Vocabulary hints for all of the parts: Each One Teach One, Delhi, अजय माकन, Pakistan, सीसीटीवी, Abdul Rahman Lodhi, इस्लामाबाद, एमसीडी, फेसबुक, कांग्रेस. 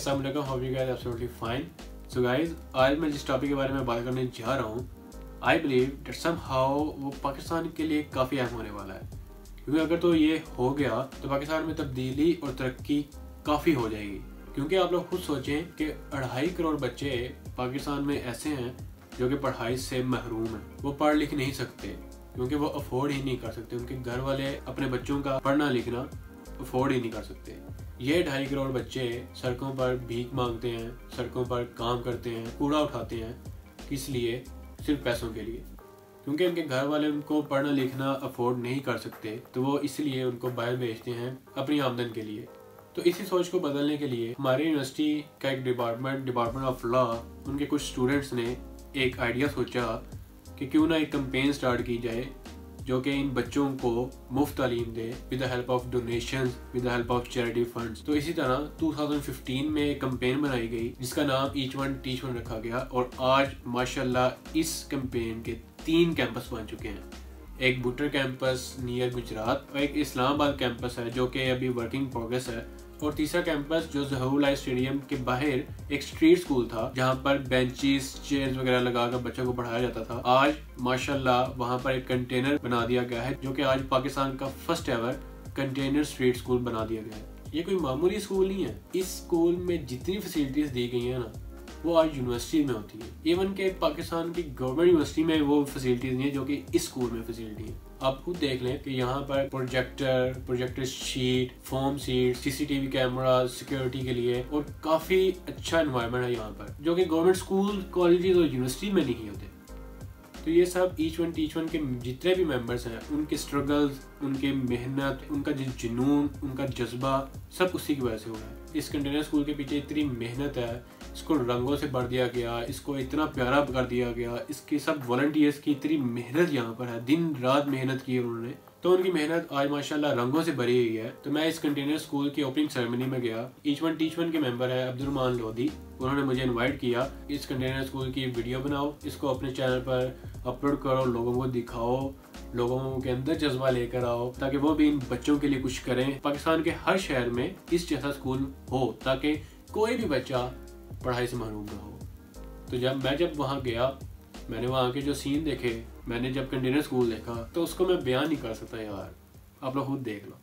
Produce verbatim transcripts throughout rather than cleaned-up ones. Guys अस्सलाम वालेकुम, how are you guys, absolutely fine. So guys आज मैं जिस टॉपिक के बारे में बात करने जा रहा हूँ, आई बिलीव दैट समहाउ वो पाकिस्तान के लिए काफ़ी अहम होने वाला है, क्योंकि अगर तो ये हो गया तो पाकिस्तान में तब्दीली और तरक्की काफ़ी हो जाएगी। क्योंकि आप लोग खुद सोचें कि अढ़ाई करोड़ बच्चे पाकिस्तान में ऐसे हैं जो कि पढ़ाई से महरूम हैं, वो पढ़ लिख नहीं सकते क्योंकि वो अफोर्ड ही नहीं कर सकते, उनके घर वाले अपने बच्चों का पढ़ना लिखना अफोर्ड ही नहीं कर सकते। ये ढाई करोड़ बच्चे सड़कों पर भीख मांगते हैं, सड़कों पर काम करते हैं, कूड़ा उठाते हैं, किस लिए? सिर्फ पैसों के लिए, क्योंकि उनके घर वाले उनको पढ़ना लिखना अफोर्ड नहीं कर सकते, तो वो इसलिए उनको बाहर भेजते हैं अपनी आमदन के लिए। तो इसी सोच को बदलने के लिए हमारी यूनिवर्सिटी का एक डिपार्टमेंट डिपार्टमेंट ऑफ लॉ, उनके कुछ स्टूडेंट्स ने एक आइडिया सोचा कि क्यों ना एक कैंपेन स्टार्ट की जाए जो कि इन बच्चों को मुफ्त तालीम दे with the help of donations, with the help of charity funds. तो इसी तरह दो हज़ार पंद्रह में एक कैंपेन बनाई गई जिसका नाम ईच वन टीच वन रखा गया, और आज माशाल्लाह इस कैंपेन के तीन कैंपस बन चुके हैं। एक भुट्टर कैंपस नियर गुजरात, और एक इस्लामाबाद कैंपस है जो कि अभी वर्किंग प्रोग्रेस है, और तीसरा कैंपस जो जहाँगुला स्टेडियम के बाहर एक स्ट्रीट स्कूल था जहाँ पर बेंचेस, चेयर्स वगैरह लगाकर बच्चों को पढ़ाया जाता था, आज माशाल्लाह वहाँ पर एक कंटेनर बना दिया गया है जो कि आज पाकिस्तान का first ever container street school बना दिया गया है। ये कोई मामूली स्कूल नहीं है, इस स्कूल में जितनी फैसिलिटीज दी गई है ना वो आज यूनिवर्सिटी में होती है, इवन के पाकिस्तान की गवर्नमेंट यूनिवर्सिटी में वो फैसिलिटीज नहीं है जो कि इस स्कूल में फैसिलिटी है। आप खुद देख लें कि यहाँ पर projector, projector sheet, form sheet, सीसीटीवी camera security के लिए, और काफ़ी अच्छा एनवायरनमेंट है यहाँ पर जो कि गवर्नमेंट स्कूल, कॉलेजेस और यूनिवर्सिटी में नहीं होते। तो ये सब ईच वन टीच वन के जितने भी मेंबर्स हैं, उनके स्ट्रगल्स, उनके मेहनत, उनका जो जुनून, उनका जज्बा, सब उसी की वजह से हो रहा है। इस कंटेनर स्कूल के पीछे इतनी मेहनत है, इसको रंगों से भर दिया गया, इसको इतना प्यारा कर दिया गया, इसके सब वॉलंटियर्स की इतनी मेहनत यहाँ पर है, दिन रात मेहनत की है उन्होंने, तो उनकी मेहनत आज माशाल्लाह रंगों से भरी हुई है। तो मैं इस कंटेनर स्कूल की ओपनिंग सेरेमनी में गया। ईच वन टीच वन के मेंबर है अब्दुल रहमान लोधी, उन्होंने मुझे इनवाइट किया, इस कंटेनर स्कूल की वीडियो बनाओ, इसको अपने चैनल पर अपलोड करो, लोगों को दिखाओ, लोगों के अंदर जज्बा लेकर आओ ताकि वो भी इन बच्चों के लिए कुछ करें। पाकिस्तान के हर शहर में इस जैसा स्कूल हो ताकि कोई भी बच्चा पढ़ाई से महरूम ना हो। तो जब मैं जब वहाँ गया, मैंने वहाँ के जो सीन देखे, मैंने जब कंटेनर स्कूल देखा, तो उसको मैं बयान नहीं कर सकता यार, आप लोग खुद देख लो।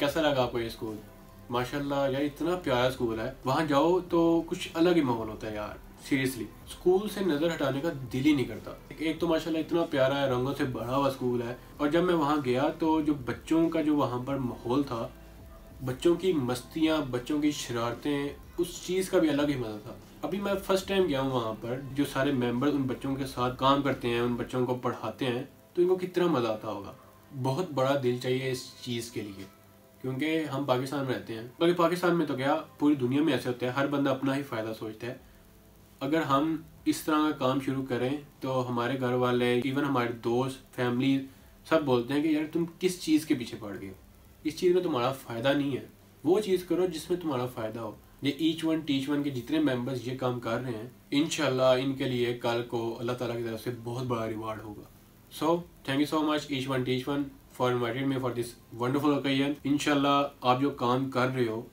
कैसा लगा आपको ये स्कूल? माशाल्लाह यार इतना प्यारा स्कूल है, वहाँ जाओ तो कुछ अलग ही माहौल होता है यार। सीरियसली स्कूल से नज़र हटाने का दिल ही नहीं करता। एक तो माशाल्लाह इतना प्यारा है, रंगों से भरा हुआ स्कूल है, और जब मैं वहाँ गया तो जो बच्चों का जो वहाँ पर माहौल था, बच्चों की मस्तियाँ, बच्चों की शरारतें, उस चीज़ का भी अलग ही मज़ा था। अभी मैं फ़र्स्ट टाइम गया हूँ वहाँ पर, जो सारे मेंबर उन बच्चों के साथ काम करते हैं, उन बच्चों को पढ़ाते हैं, तो इनको कितना मज़ा आता होगा। बहुत बड़ा दिल चाहिए इस चीज़ के लिए, क्योंकि हम पाकिस्तान में रहते हैं, बल्कि पाकिस्तान में तो क्या पूरी दुनिया में ऐसे होता है, हर बंदा अपना ही फ़ायदा सोचता है। अगर हम इस तरह का काम शुरू करें तो हमारे घर वाले, इवन हमारे दोस्त, फैमिली, सब बोलते हैं कि यार तुम किस चीज़ के पीछे पड़ गए, इस चीज़ में तुम्हारा फ़ायदा नहीं है, वो चीज़ करो जिसमें तुम्हारा फ़ायदा हो। ये ईच वन टीच वन के जितने मेंबर्स ये काम कर रहे हैं, इंशाल्लाह इनके लिए कल को अल्लाह ताला की तरफ से बहुत बड़ा रिवार्ड होगा। So thank you so much each one teach one for invited me for this wonderful occasion. इंशाल्लाह आप जो काम कर रहे हो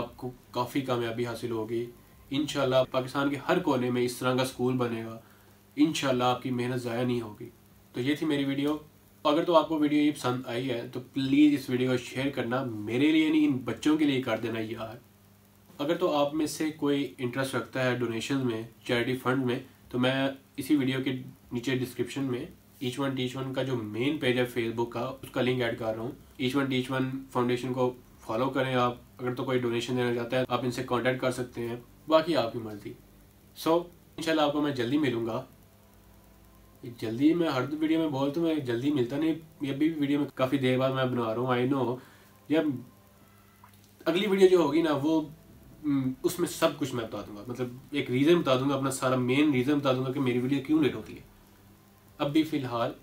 आपको काफ़ी कामयाबी हासिल होगी। इंशाल्लाह पाकिस्तान के हर कोने में इस तरह का स्कूल बनेगा, इंशाल्लाह आपकी मेहनत ज़ाया नहीं होगी। तो ये थी मेरी वीडियो। अगर तो आपको वीडियो ये पसंद आई है तो प्लीज़ इस वीडियो को शेयर करना, मेरे लिए नहीं, इन बच्चों के लिए कर देना यार। अगर तो आप में से कोई इंटरेस्ट रखता है डोनेशन में, चैरिटी फंड में, तो मैं इसी वीडियो के नीचे डिस्क्रिप्शन में ईच वन टीच वन का जो मेन पेज है फेसबुक का, उसका लिंक ऐड कर रहा हूँ। Each one teach one foundation को फॉलो करें आप। अगर तो कोई डोनेशन देना चाहता है आप इनसे कॉन्टैक्ट कर सकते हैं, बाकी आपकी मर्जी। सो इंशाल्लाह आपको मैं जल्दी मिलूँगा। जल्दी मैं हर वीडियो में बोलता हूँ, मैं जल्दी मिलता नहीं, अभी भी वीडियो में काफ़ी देर बाद मैं बना रहा हूँ, आई नो। जब अगली वीडियो जो होगी ना वो उसमें सब कुछ मैं बता दूंगा, मतलब एक रीज़न बता दूंगा, अपना सारा मेन रीज़न बता दूंगा कि मेरी वीडियो क्यों लेट होती है। अब भी फ़िलहाल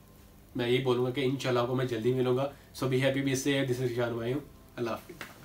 मैं ये बोलूँगा कि इंशाल्लाह को मैं जल्दी मिलूँगा। So be happy, be safe, this is Shan भाई, अल्लाह हाफिज़।